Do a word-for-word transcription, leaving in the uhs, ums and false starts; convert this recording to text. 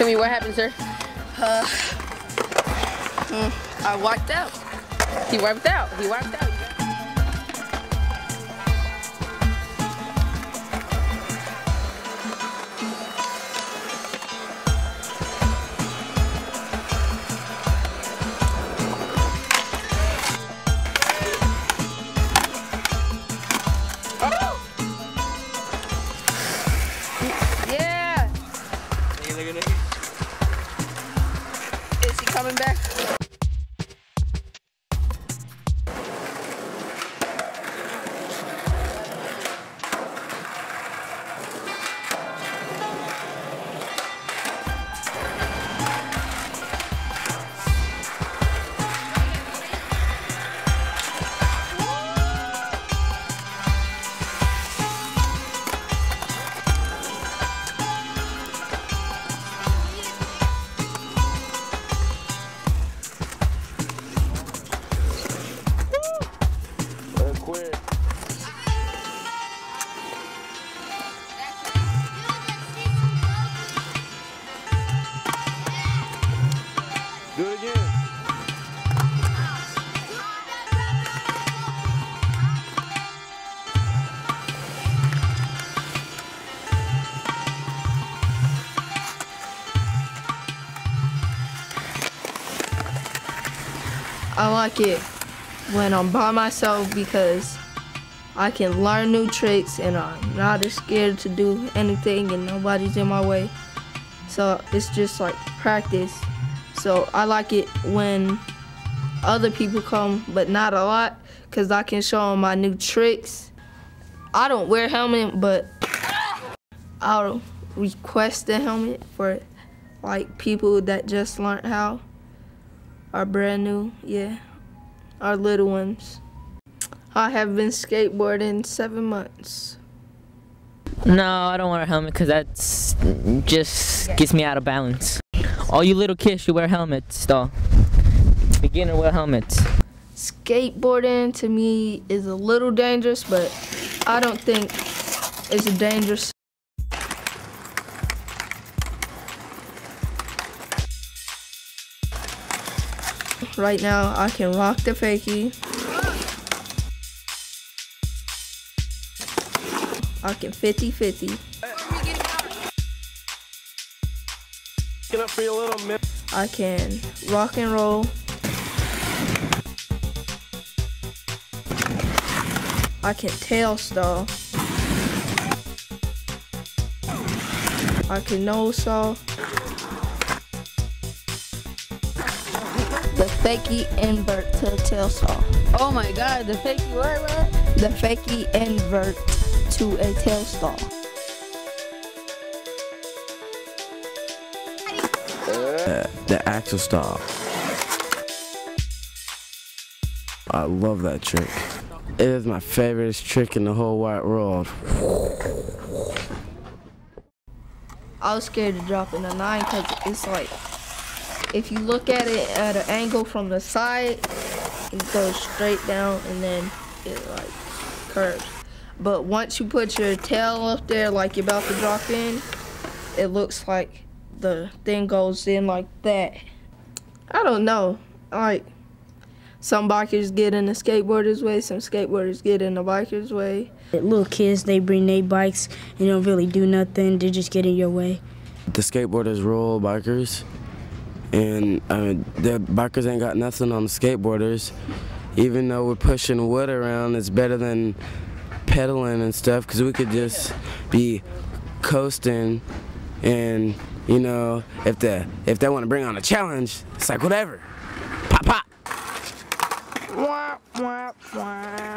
Tell me what happened, sir. Uh, mm, I wiped out. He wiped out. He wiped out. Coming back. I like it when I'm by myself because I can learn new tricks and I'm not as scared to do anything and nobody's in my way. So it's just like practice. So I like it when other people come, but not a lot, because I can show them my new tricks. I don't wear a helmet, but I'll request a helmet for like people that just learned how. Are brand new, yeah, our little ones. I have been skateboarding seven months. No, I don't wear a helmet because that's just gets me out of balance. All you little kids should wear helmets, though. Beginner wear helmets. Skateboarding to me is a little dangerous, but I don't think it's dangerous. Right now, I can rock the fakie. I can fifty fifty. I can rock and roll. I can tail stall. I can nose stall. The fakie invert to tail stall. Oh my god, the fakie what, what? The fakie invert to a tail stall. Uh, the axle stall. I love that trick. It is my favorite trick in the whole wide world. I was scared of dropping a nine because it's like, if you look at it at an angle from the side, it goes straight down and then it like curves. But once you put your tail up there like you're about to drop in, it looks like the thing goes in like that. I don't know. Like, some bikers get in the skateboarders way, some skateboarders get in the bikers way. Little kids, they bring their bikes and don't really do nothing. They just get in your way. The skateboarders roll bikers. And uh, the bikers ain't got nothing on the skateboarders. Even though we're pushing wood around, it's better than pedaling and stuff because we could just be coasting. And you know, if the if they want to bring on a challenge, it's like whatever. Pop pop. Wah, wah, wah.